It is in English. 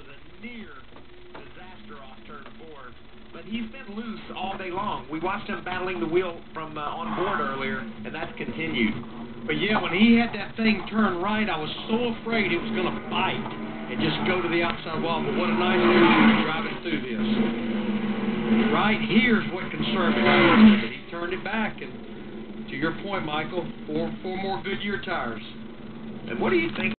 was a near disaster off turn 4, but he's been loose all day long. We watched him battling the wheel from on board earlier, and that's continued. But yeah, when he had that thing turn right, I was so afraid it was going to bite and just go to the outside wall. But what a nice dude driving through this. Right here's what concerned me. He turned it back, and to your point, Michael, four more Goodyear tires. And what do you think?